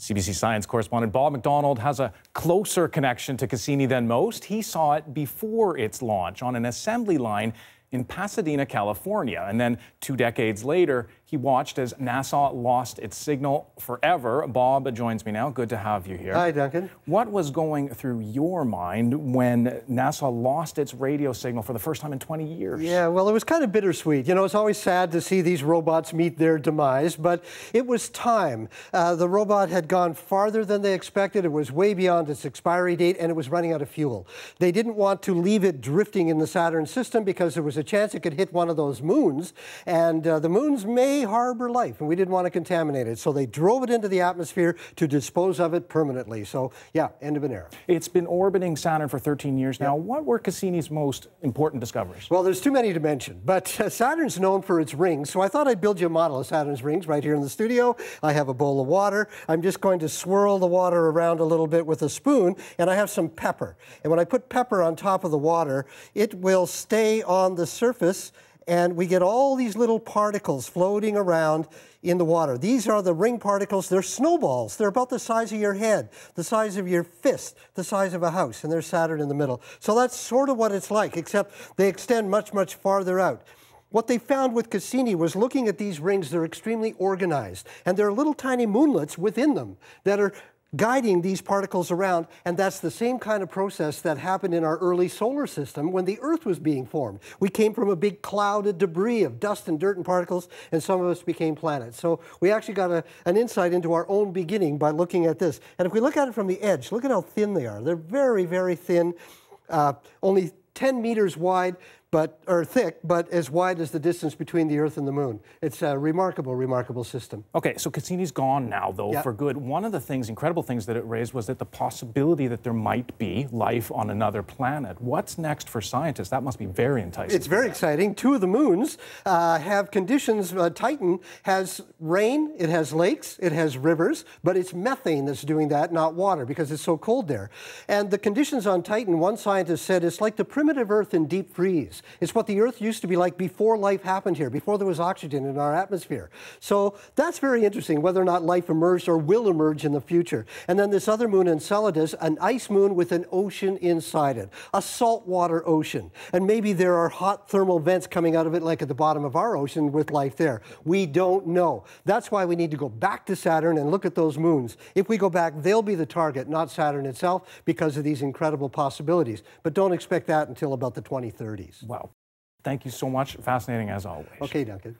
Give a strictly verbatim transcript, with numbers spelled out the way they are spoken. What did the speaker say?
C B C Science correspondent Bob McDonald has a closer connection to Cassini than most. He saw it before its launch on an assembly line in Pasadena, California. And then two decades later, he watched as NASA lost its signal forever. Bob joins me now. Good to have you here. Hi, Duncan. What was going through your mind when NASA lost its radio signal for the first time in twenty years? Yeah, well, it was kind of bittersweet. You know, it's always sad to see these robots meet their demise, but it was time. Uh, the robot had gone farther than they expected. It was way beyond its expiry date, and it was running out of fuel. They didn't want to leave it drifting in the Saturn system because there was a chance it could hit one of those moons, and uh, the moons may harbor life, and we didn't want to contaminate it. So they drove it into the atmosphere to dispose of it permanently. So, yeah, end of an era. It's been orbiting Saturn for thirteen years now. Yeah. What were Cassini's most important discoveries? Well, there's too many to mention, but uh, Saturn's known for its rings, so I thought I'd build you a model of Saturn's rings right here in the studio. I have a bowl of water. I'm just going to swirl the water around a little bit with a spoon, and I have some pepper. And when I put pepper on top of the water, it will stay on the surface, and we get all these little particles floating around in the water. These are the ring particles. They're snowballs. They're about the size of your head, the size of your fist, the size of a house, and there's Saturn in the middle. So that's sort of what it's like, except they extend much, much farther out. What they found with Cassini was, looking at these rings, they're extremely organized, and there are little tiny moonlets within them that are guiding these particles around, and that's the same kind of process that happened in our early solar system when the Earth was being formed. We came from a big cloud of debris, of dust and dirt and particles, and some of us became planets. So we actually got a, an insight into our own beginning by looking at this. And if we look at it from the edge, look at how thin they are. They're very, very thin, uh, only ten meters wide, but or thick, but as wide as the distance between the Earth and the Moon. It's a remarkable, remarkable system. Okay, so Cassini's gone now, though, yeah. for good. One of the things, incredible things that it raised was that the possibility that there might be life on another planet. What's next for scientists? That must be very enticing. It's very exciting. Two of the moons uh, have conditions. Uh, Titan has rain, it has lakes, it has rivers, but it's methane that's doing that, not water, because it's so cold there. And the conditions on Titan, one scientist said, it's like the primitive Earth in deep freeze. It's what the Earth used to be like before life happened here, before there was oxygen in our atmosphere. So that's very interesting, whether or not life emerged or will emerge in the future. And then this other moon, Enceladus, an ice moon with an ocean inside it, a saltwater ocean. And maybe there are hot thermal vents coming out of it, like at the bottom of our ocean, with life there. We don't know. That's why we need to go back to Saturn and look at those moons. If we go back, they'll be the target, not Saturn itself, because of these incredible possibilities. But don't expect that until about the twenty thirties. Wow. Thank you so much. Fascinating as always. Okay, Duncan.